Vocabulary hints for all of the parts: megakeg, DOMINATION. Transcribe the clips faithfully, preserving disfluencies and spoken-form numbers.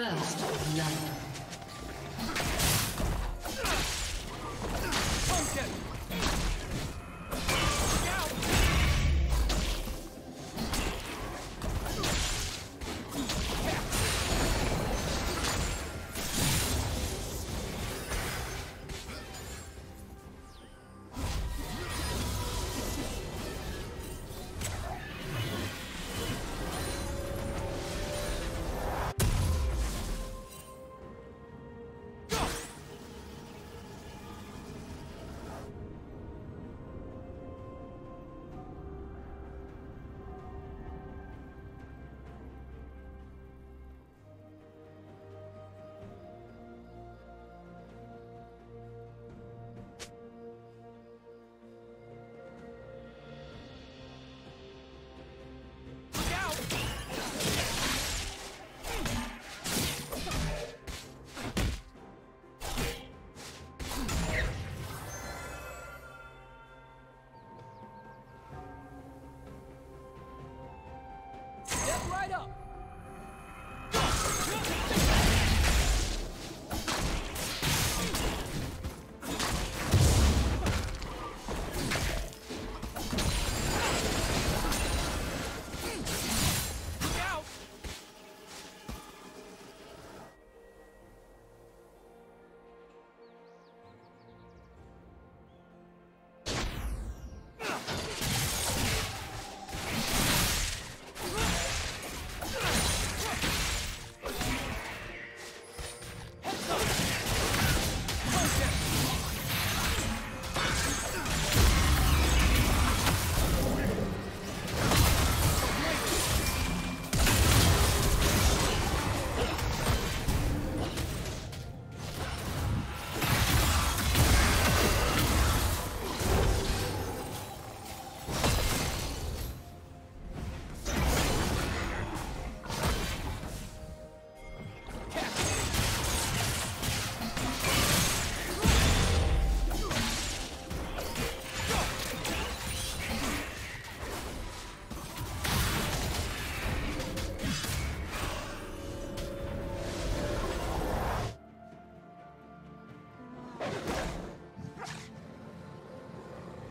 First love.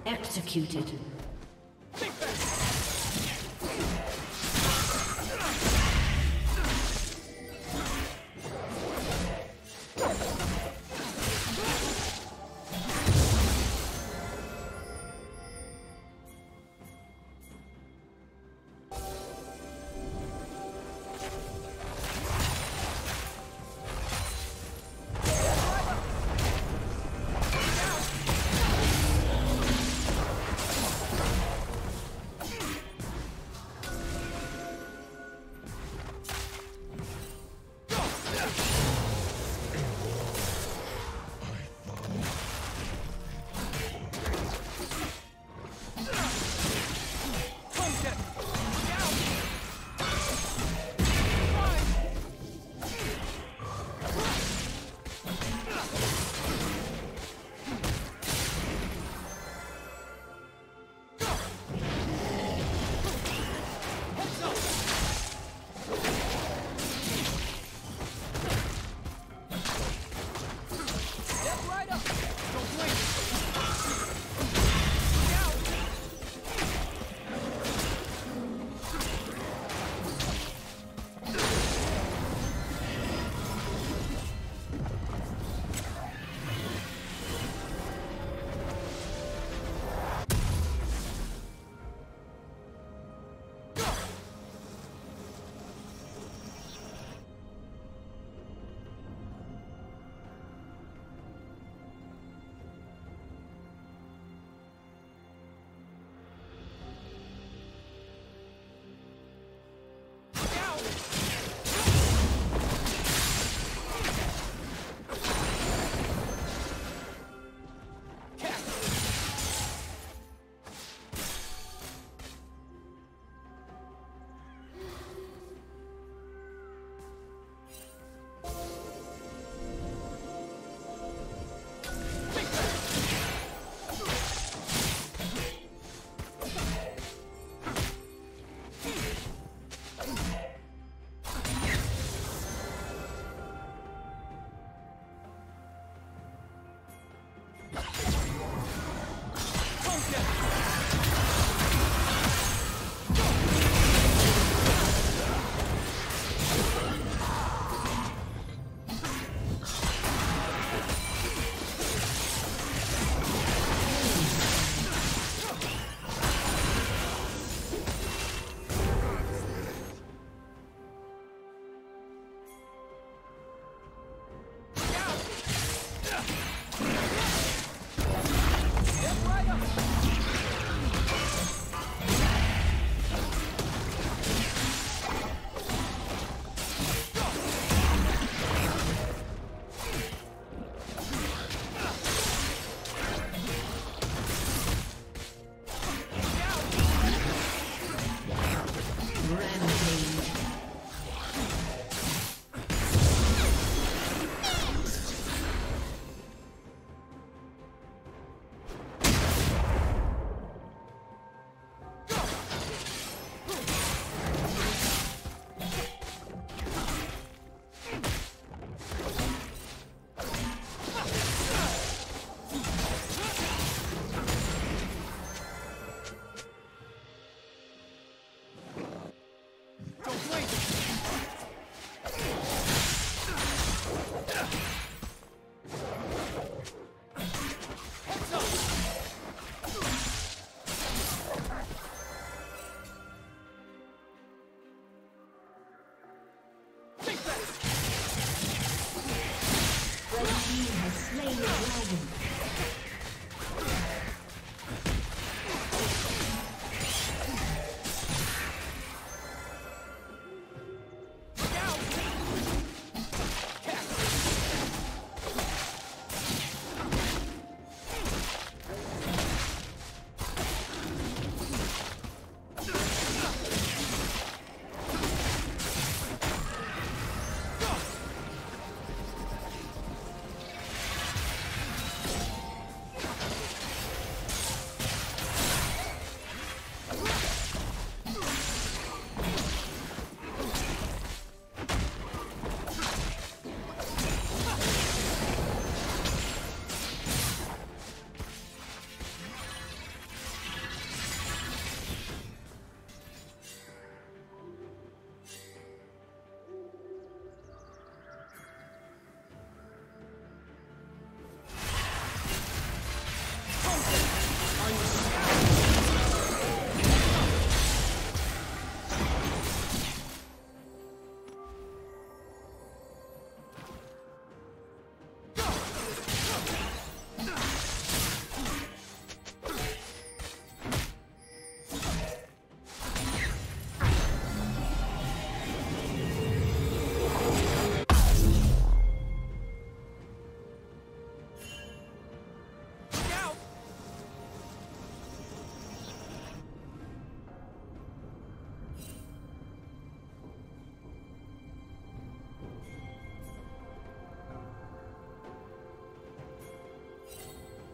Executed.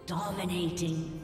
Dominating.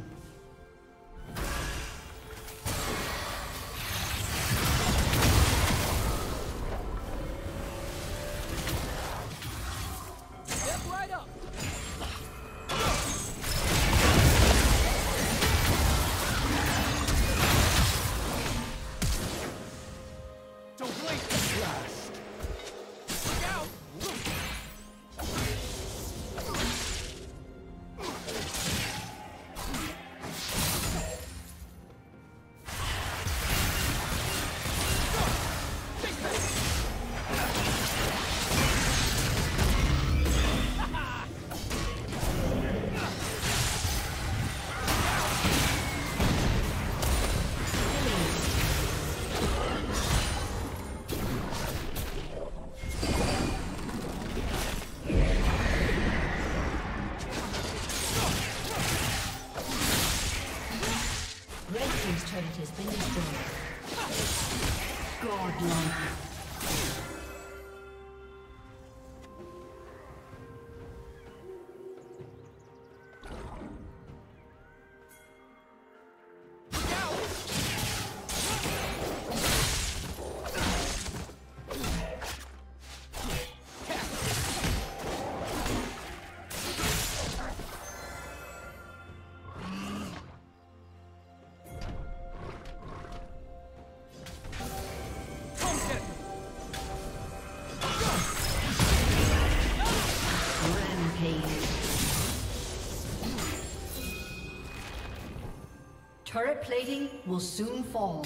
Turret plating will soon fall.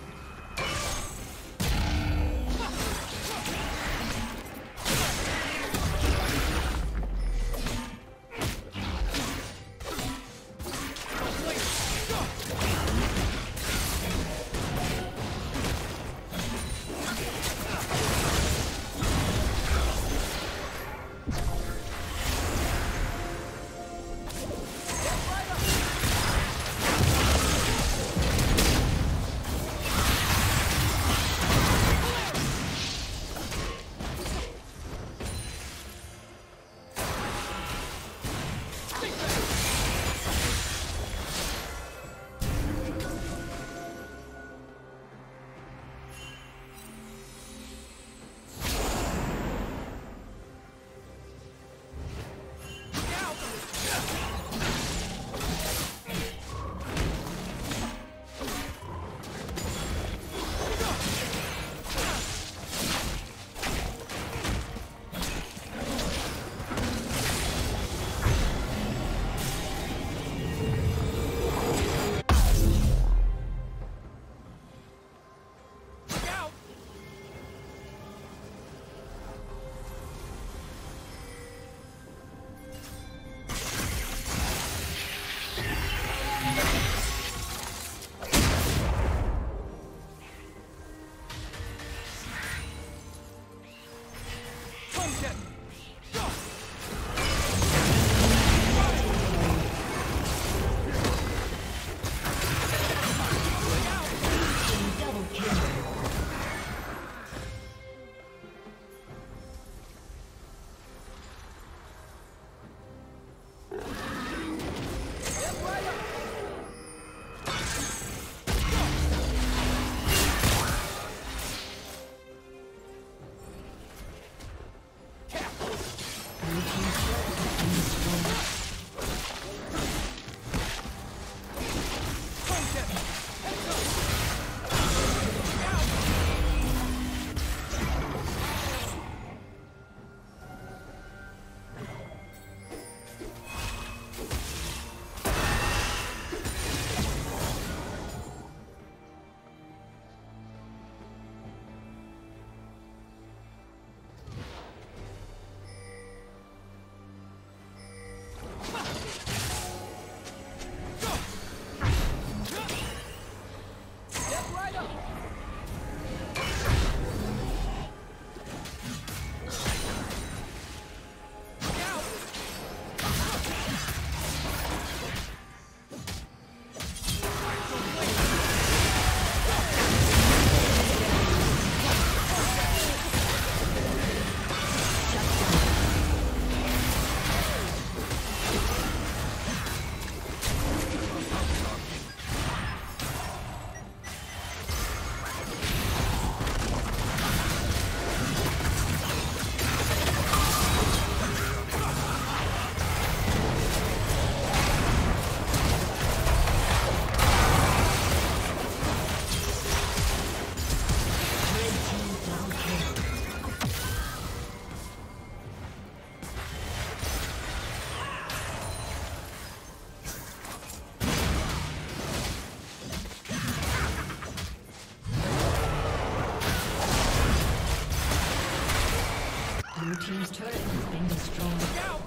turret has been destroyed. No!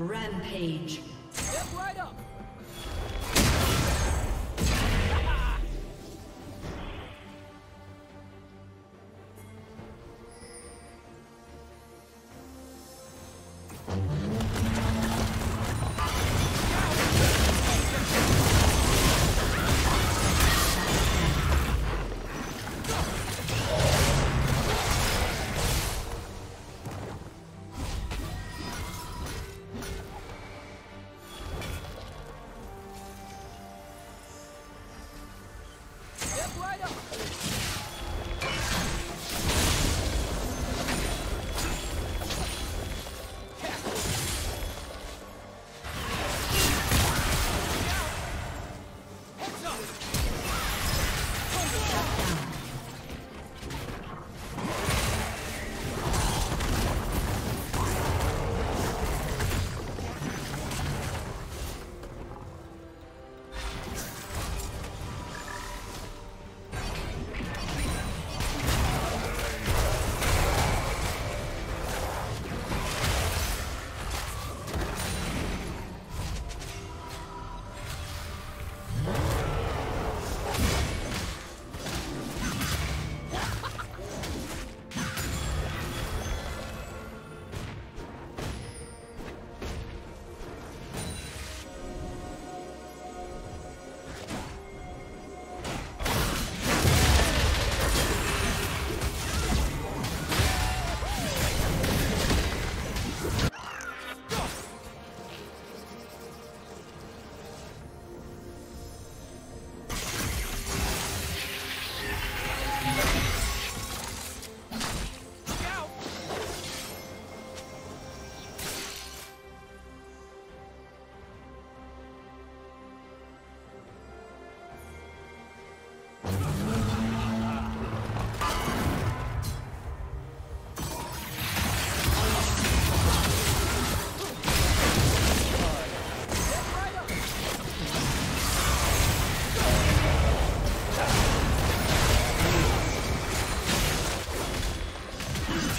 Rampage. Step right up.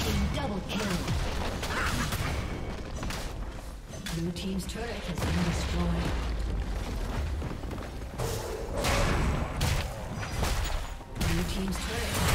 Domination double kill. Blue team's turret has been destroyed. Team's turret.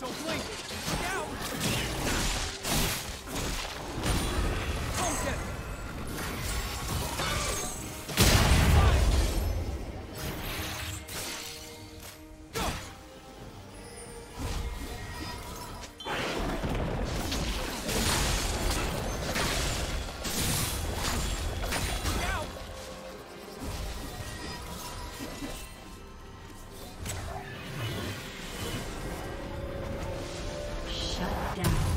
Don't blink! Look out! Don't get it! Yeah.